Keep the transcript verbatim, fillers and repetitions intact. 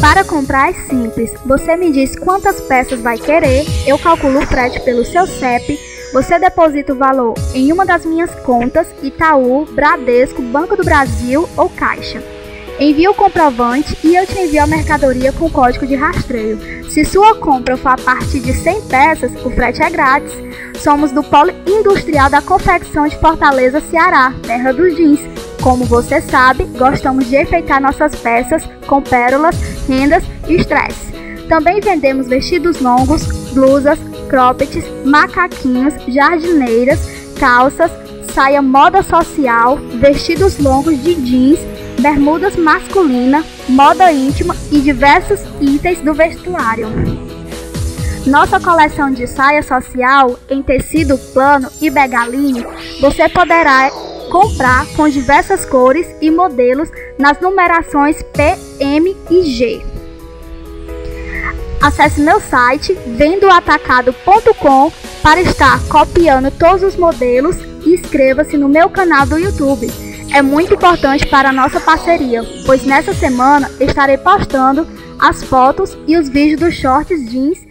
Para comprar é simples, você me diz quantas peças vai querer, eu calculo o frete pelo seu C E P, você deposita o valor em uma das minhas contas, Itaú, Bradesco, Banco do Brasil ou Caixa. Envia o comprovante e eu te envio a mercadoria com código de rastreio. Se sua compra for a partir de cem peças, o frete é grátis. Somos do Polo Industrial da Confecção de Fortaleza, Ceará, terra dos jeans. Como você sabe, gostamos de enfeitar nossas peças com pérolas, rendas e strass. Também vendemos vestidos longos, blusas, croppeds, macaquinhos, jardineiras, calças, saia moda social, vestidos longos de jeans, bermudas masculina, moda íntima e diversos itens do vestuário. Nossa coleção de saia social em tecido plano e begalinho você poderá comprar com diversas cores e modelos nas numerações P, M e G. Acesse meu site vendo atacado ponto com para estar copiando todos os modelos e inscreva-se no meu canal do YouTube. É muito importante para a nossa parceria, pois nessa semana estarei postando as fotos e os vídeos dos shorts jeans